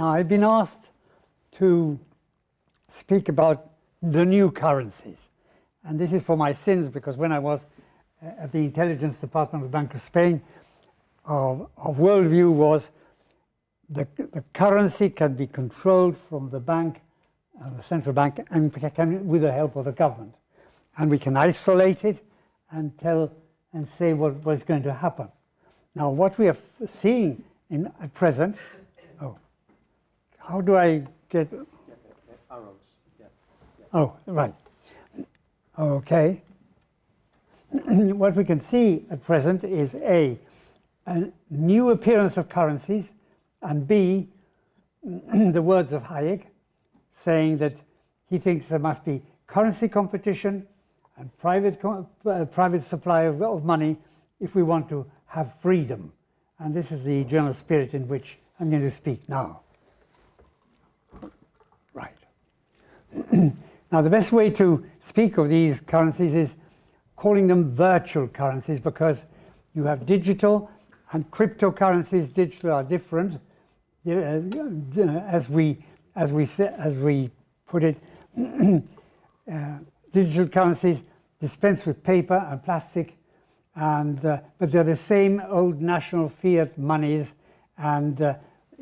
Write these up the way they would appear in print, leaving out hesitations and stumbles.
Now, I've been asked to speak about the new currencies. And this is for my sins, because when I was at the intelligence department of the Bank of Spain, our worldview was the currency can be controlled from the bank, the central bank, and can, with the help of the government. And we can isolate it and tell and say what's going to happen. Now, what we are seeing in at present, how do I get? Arrows. Yeah, yeah. Oh, right. Okay. What we can see at present is A, new appearance of currencies, and B, the words of Hayek, saying that he thinks there must be currency competition and private supply of money if we want to have freedom. And this is the general spirit in which I'm going to speak now. Right. Now, the best way to speak of these currencies is calling them virtual currencies, because you have digital and cryptocurrencies. Digital are different, as we put it. Digital currencies dispense with paper and plastic, and but they're the same old national fiat monies, and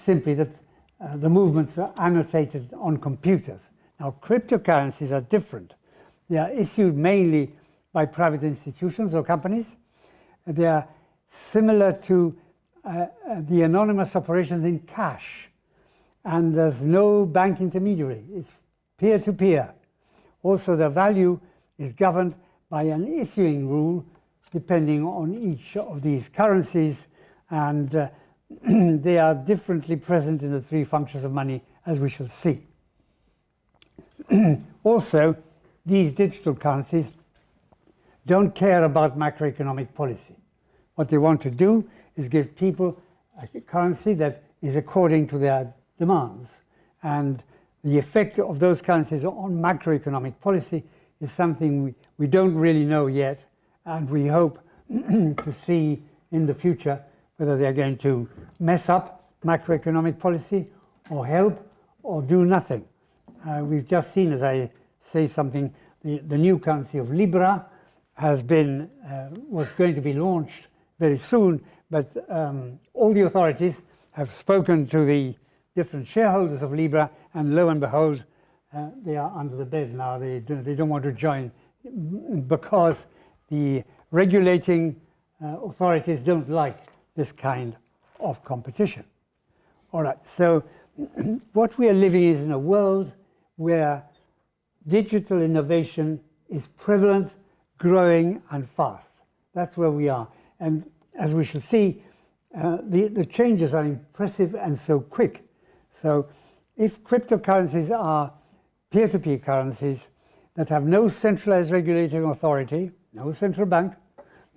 simply that the movements are annotated on computers. Now, cryptocurrencies are different. They are issued mainly by private institutions or companies. They are similar to the anonymous operations in cash, and there's no bank intermediary. It's peer-to-peer. Also, the value is governed by an issuing rule depending on each of these currencies, and they are differently present in the three functions of money, as we shall see. Also, these digital currencies don't care about macroeconomic policy. What they want to do is give people a currency that is according to their demands, and the effect of those currencies on macroeconomic policy is something we don't really know yet, and we hope to see in the future whether they're going to mess up macroeconomic policy or help or do nothing. We've just seen, as I say something, the new currency of Libra has been, was going to be launched very soon, but all the authorities have spoken to the different shareholders of Libra, and lo and behold, they are under the bed now. They don't want to join, because the regulating authorities don't like this kind of competition. All right, so what we are living is in a world where digital innovation is prevalent, growing, and fast. That's where we are. And as we shall see, the changes are impressive and so quick. So if cryptocurrencies are peer-to-peer currencies that have no centralized regulating authority, no central bank,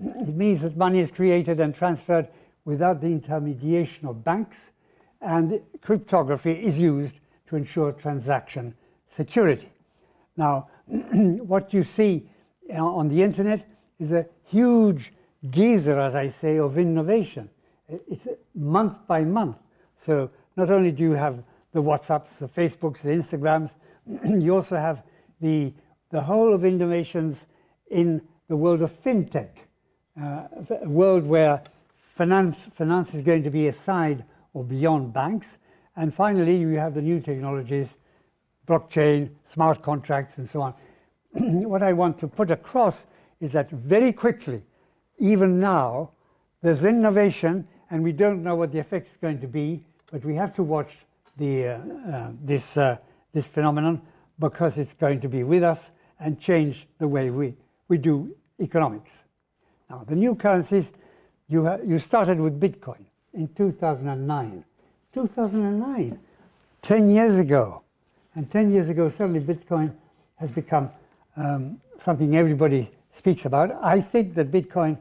it means that money is created and transferred without the intermediation of banks, and cryptography is used to ensure transaction security. Now, what you see on the internet is a huge geyser, as I say, of innovation. It's month by month. So not only do you have the WhatsApps, the Facebooks, the Instagrams, you also have the whole of innovations in the world of FinTech, a world where finance is going to be aside or beyond banks. And finally, you have the new technologies, blockchain, smart contracts, and so on. What I want to put across is that very quickly, even now, there's innovation, and we don't know what the effect is going to be, but we have to watch the, this phenomenon, because it's going to be with us and change the way we do economics. Now, the new currencies, you started with Bitcoin in 2009. 10 years ago. And 10 years ago, suddenly Bitcoin has become something everybody speaks about. I think that Bitcoin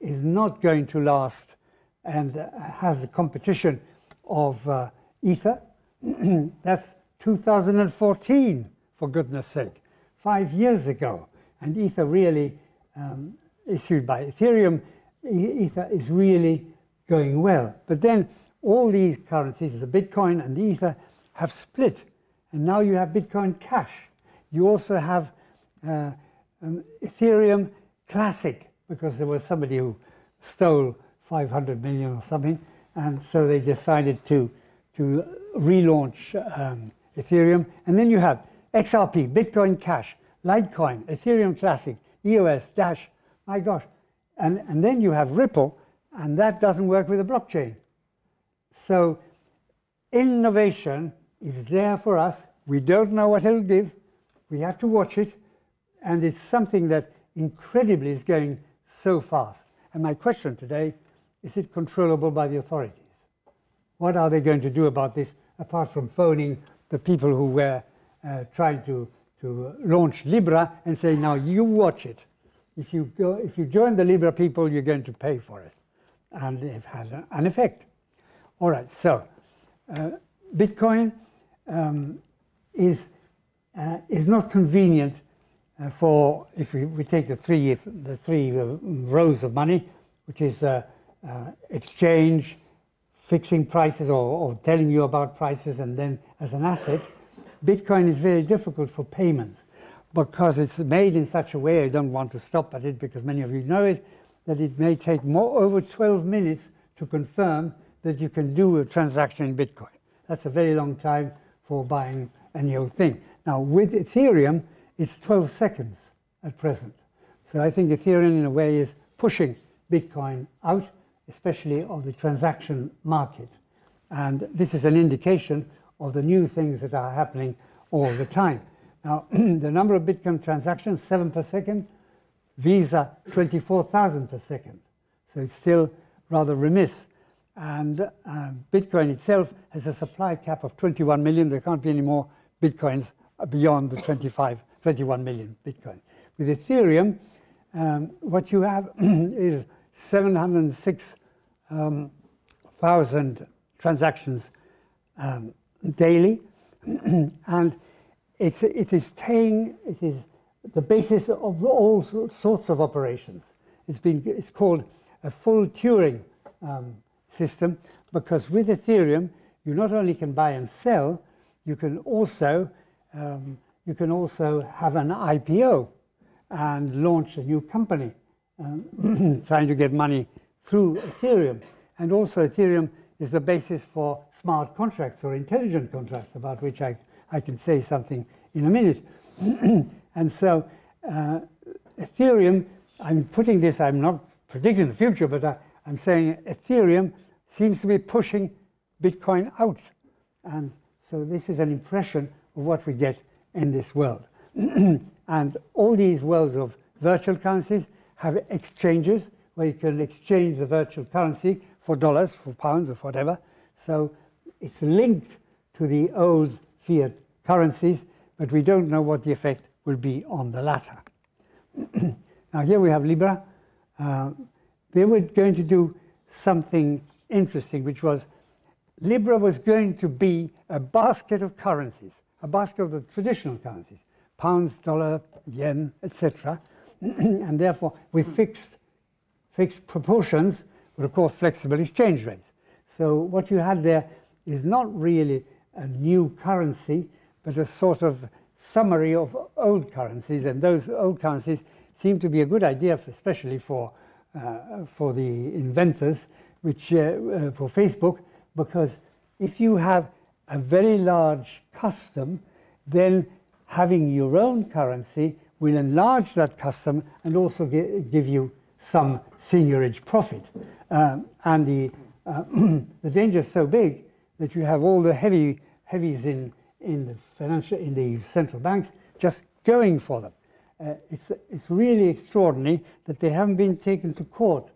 is not going to last, and has the competition of Ether. That's 2014, for goodness sake, 5 years ago. And Ether really, issued by Ethereum, Ether is really going well. But then all these currencies, the Bitcoin and the Ether, have split, and now you have Bitcoin Cash. You also have Ethereum Classic, because there was somebody who stole 500 million or something, and so they decided to relaunch Ethereum. And then you have XRP, Bitcoin Cash, Litecoin, Ethereum Classic, EOS, Dash, my gosh. And then you have Ripple, and that doesn't work with a blockchain. So innovation is there for us. We don't know what it'll give. We have to watch it. And it's something that incredibly is going so fast. And my question today, is it controllable by the authorities? What are they going to do about this, apart from phoning the people who were trying to launch Libra and say, now you watch it. If you join the Libra people, you're going to pay for it. And it has an effect. All right, so Bitcoin is not convenient for, if we take the three rows of money, which is exchange, fixing prices or telling you about prices, and then as an asset. Bitcoin is very difficult for payments because it's made in such a way, I don't want to stop at it because many of you know it, that it may take over 12 minutes to confirm that you can do a transaction in Bitcoin. That's a very long time for buying any old thing. Now with Ethereum, it's 12 seconds at present. So I think Ethereum in a way is pushing Bitcoin out, especially on the transaction market. And this is an indication of the new things that are happening all the time. Now, the number of Bitcoin transactions, 7 per second, Visa 24,000 per second. So it's still rather remiss. And Bitcoin itself has a supply cap of 21 million. There can't be any more Bitcoins beyond the 21 million Bitcoin. With Ethereum, what you have is 706,000 transactions daily, and it is the basis of all sorts of operations. It's called a full Turing system, because with Ethereum you not only can buy and sell, you can also have an IPO and launch a new company, trying to get money through Ethereum. And also Ethereum is the basis for smart contracts or intelligent contracts, about which I can say something in a minute. And so Ethereum, I'm putting this, I'm not predicting the future, but I'm saying Ethereum seems to be pushing Bitcoin out. And so this is an impression of what we get in this world. And all these worlds of virtual currencies have exchanges where you can exchange the virtual currency for dollars, for pounds, or whatever. So it's linked to the old fiat currencies, but we don't know what the effect will be on the latter. Now here we have Libra. They were going to do something interesting, which was Libra was going to be a basket of currencies, a basket of the traditional currencies, pounds, dollar, yen, etc. And therefore with fixed proportions, but of course flexible exchange rates. So what you had there is not really a new currency, but a sort of summary of old currencies, and those old currencies seem to be a good idea, especially for the inventors, which for Facebook, because if you have a very large custom, then having your own currency will enlarge that custom and also give you some seigniorage profit. And the danger is so big that you have all the heavies in the central banks just going for them. It's really extraordinary that they haven't been taken to court,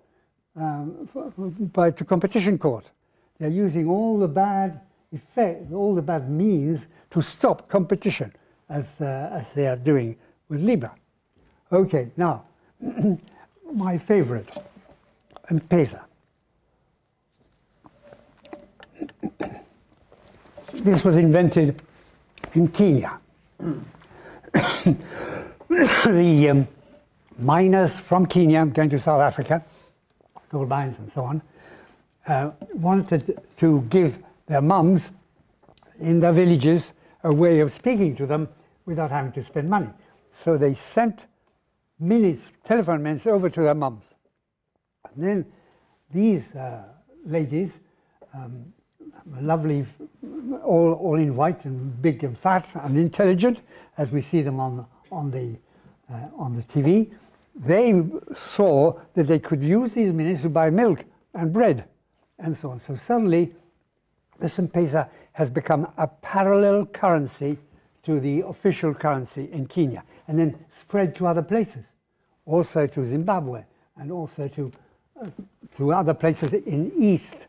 to competition court. They're using all the bad effect, all the bad means to stop competition, as they are doing with Libra. Okay, now my favorite, M-Pesa. This was invented in Kenya. The miners from Kenya came to South Africa, gold mines and so on, wanted to give their mums in their villages a way of speaking to them without having to spend money. So they sent telephone men over to their mums. And then these ladies, lovely, all in white and big and fat and intelligent, as we see them on the TV, they saw that they could use these minutes to buy milk and bread and so on. So suddenly, this M-Pesa has become a parallel currency to the official currency in Kenya, and then spread to other places, also to Zimbabwe, and also to other places in East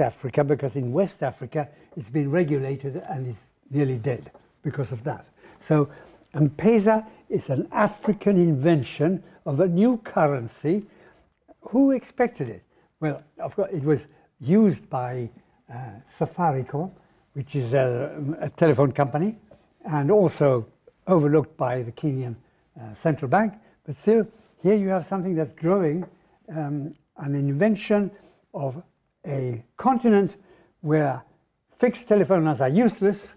Africa, because in West Africa it's been regulated and is nearly dead because of that. So M-Pesa is an African invention of a new currency. Who expected it? Well, of course, it was used by Safaricom, which is a telephone company, and also overlooked by the Kenyan Central Bank. But still, here you have something that's growing, an invention of a continent where fixed telephone lines are useless.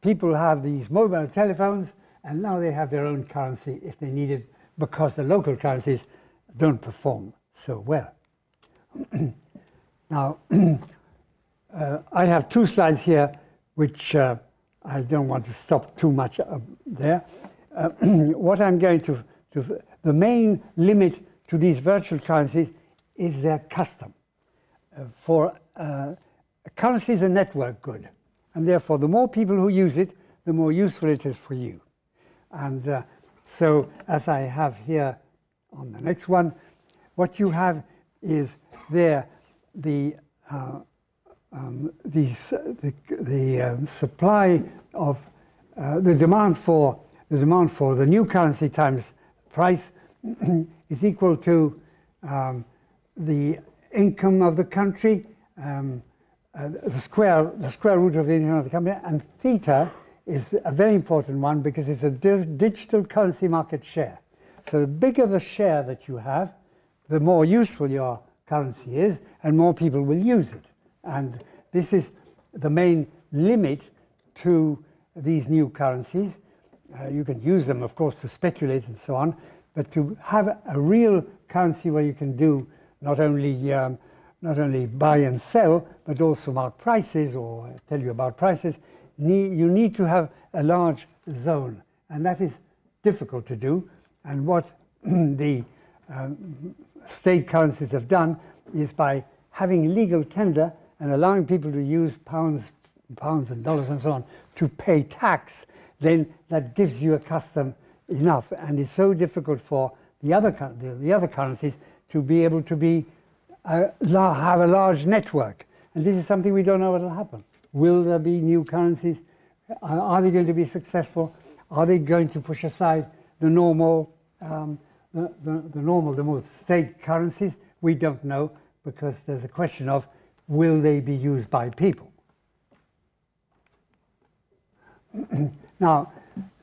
People have these mobile telephones, and now they have their own currency if they need it, because the local currencies don't perform so well. Now, I have two slides here, which I don't want to stop too much there. What I'm going to the main limit to these virtual currencies is their custom. A currency is a network good, and therefore the more people who use it, the more useful it is for you. And so, as I have here on the next one, what you have is there supply of the demand for the new currency times price is equal to the income of the country, the square root of the income of the country, and theta is a very important one because it's a digital currency market share. So the bigger the share that you have, the more useful your currency is, and more people will use it. And this is the main limit to these new currencies. You can use them, of course, to speculate and so on, but to have a real currency where you can do not only buy and sell, but also mark prices or tell you about prices, you need to have a large zone, and that is difficult to do. And what the state currencies have done is, by having legal tender and allowing people to use pounds and dollars and so on to pay tax, then that gives you a custom enough, and it's so difficult for the other currencies to be able to be have a large network. And this is something we don't know what will happen. Will there be new currencies? Are they going to be successful? Are they going to push aside the normal, the more state currencies? We don't know, because there's a question of, will they be used by people? Now,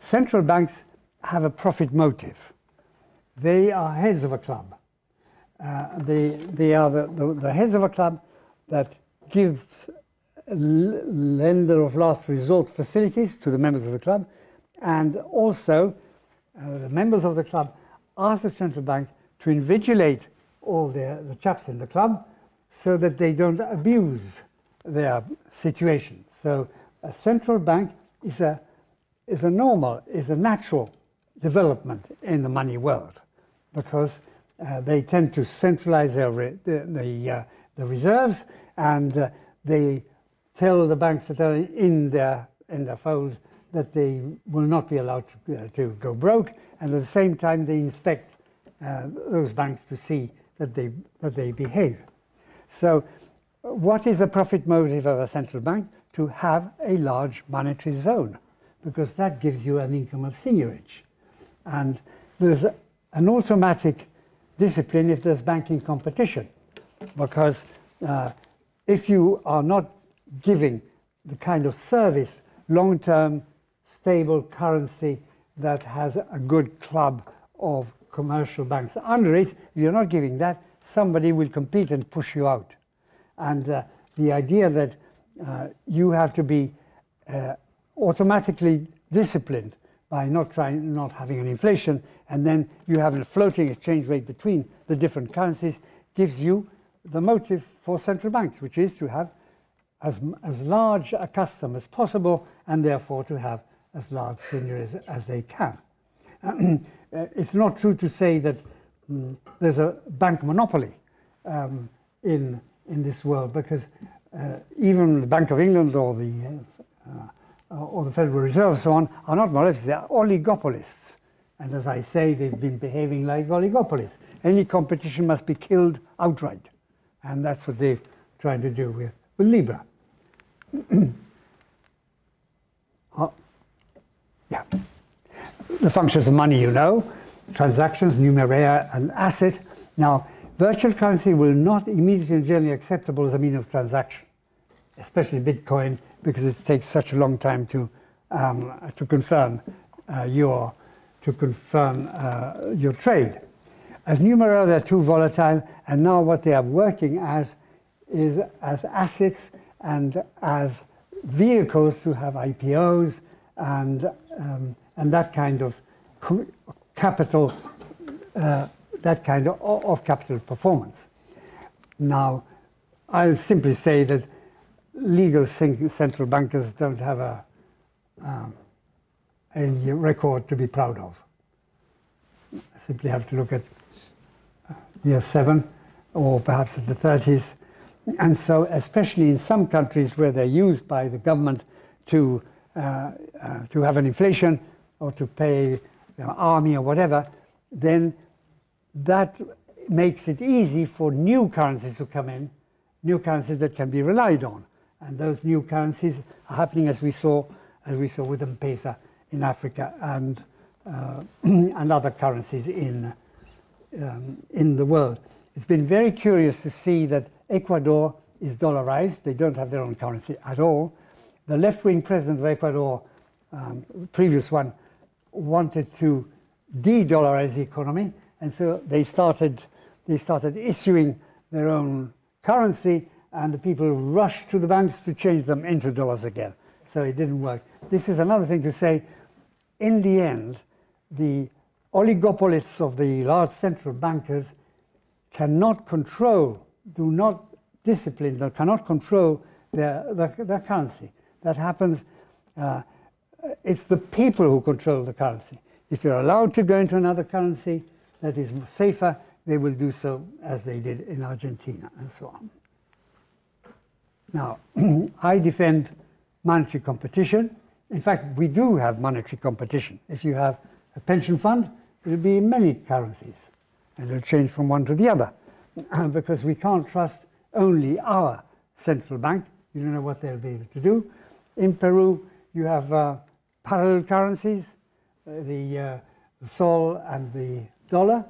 central banks have a profit motive. They are heads of a club. They are the heads of a club that gives lender of last resort facilities to the members of the club, and also the members of the club ask the central bank to invigilate all the chaps in the club so that they don't abuse their situation. So a central bank is a natural development in the money world, because they tend to centralize the reserves, and they tell the banks that are in their fold that they will not be allowed to go broke, and at the same time they inspect those banks to see that they behave. So what is the profit motive of a central bank? To have a large monetary zone, because that gives you an income of seigniorage. And there's an automatic discipline if there's banking competition, because if you are not giving the kind of service, long-term, stable currency that has a good club of commercial banks under it, if you're not giving that, somebody will compete and push you out. And the idea that you have to be automatically disciplined by not having an inflation, and then you have a floating exchange rate between the different currencies, gives you the motive for central banks, which is to have as large a custom as possible, and therefore to have as large seniors as they can. It's not true to say that there's a bank monopoly in this world, because even the Bank of England or the Federal Reserve and so on are not monopolies, they are oligopolists. And as I say, they've been behaving like oligopolists. Any competition must be killed outright. And that's what they've tried to do with Libra. Yeah. The functions of money, you know, transactions, numeraire, and asset. Now, virtual currency will not immediately and generally acceptable as a means of transaction, especially Bitcoin, because it takes such a long time to confirm your trade. As numeraire, they're too volatile, and now what they are working as is as assets and as vehicles to have IPOs and that kind of capital, that kind of capital performance. Now, I'll simply say that legal central bankers don't have a record to be proud of. I simply have to look at year 7, or perhaps at the 30s. And so, especially in some countries where they're used by the government to have an inflation or to pay an army or whatever, then that makes it easy for new currencies to come in, new currencies that can be relied on. And those new currencies are happening, as we saw with M-Pesa in Africa and other currencies in the world. It's been very curious to see that Ecuador is dollarized. They don't have their own currency at all. The left-wing president of Ecuador, previous one, wanted to de-dollarize the economy, and so they started issuing their own currency, and the people rushed to the banks to change them into dollars again. So it didn't work. This is another thing to say. In the end, the oligopolists of the large central bankers cannot control, do not discipline, they cannot control their currency. That happens, it's the people who control the currency. If they're allowed to go into another currency that is safer, they will do so, as they did in Argentina and so on. Now, I defend monetary competition. In fact, we do have monetary competition. If you have a pension fund, it will be in many currencies, and it will change from one to the other, because we can't trust only our central bank. You don't know what they'll be able to do. In Peru, you have parallel currencies, the sol and the dollar,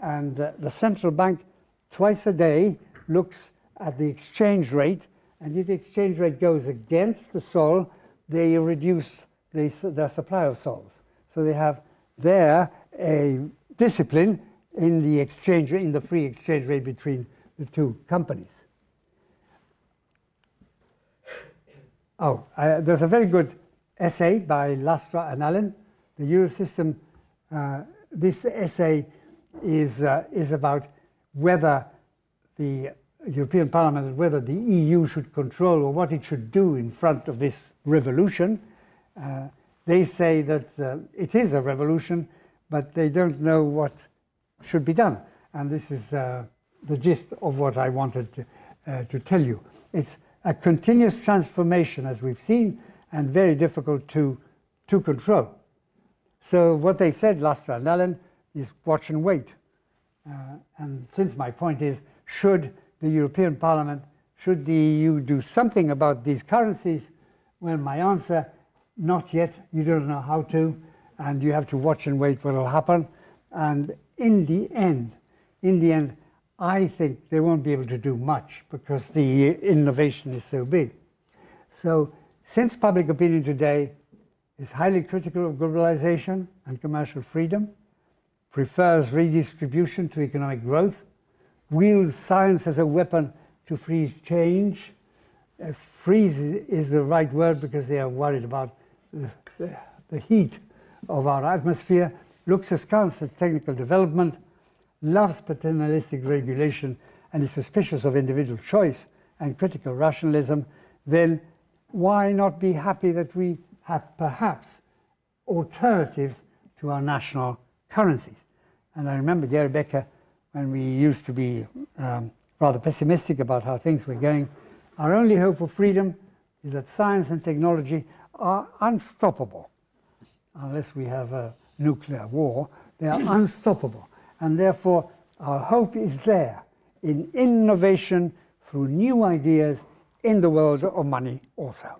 and the central bank twice a day looks at the exchange rate, and if the exchange rate goes against the sol, they reduce their supply of sols. So they have there a discipline in the exchange, in the free exchange rate between the two companies. Oh, there's a very good essay by Lastra and Allen, the Eurosystem. This essay is about whether the European Parliament, whether the EU should control or what it should do in front of this revolution. They say that it is a revolution, but they don't know what should be done. And this is the gist of what I wanted to tell you. It's a continuous transformation, as we've seen, and very difficult to control. So what they said, Lastra and Allen, is watch and wait. And since my point is, should the European Parliament, should the EU do something about these currencies? Well, my answer, not yet. You don't know how to, and you have to watch and wait what will happen. And in the end, I think they won't be able to do much, because the innovation is so big. So since public opinion today is highly critical of globalization and commercial freedom, prefers redistribution to economic growth, wields science as a weapon to freeze change. Freeze is the right word because they are worried about the heat of our atmosphere, looks askance at technical development, loves paternalistic regulation, and is suspicious of individual choice and critical rationalism, then why not be happy that we have perhaps alternatives to our national currencies? And I remember Gary Becker, when we used to be rather pessimistic about how things were going, our only hope for freedom is that science and technology are unstoppable. Unless we have a nuclear war, they are unstoppable. And therefore, our hope is there in innovation through new ideas in the world of money also.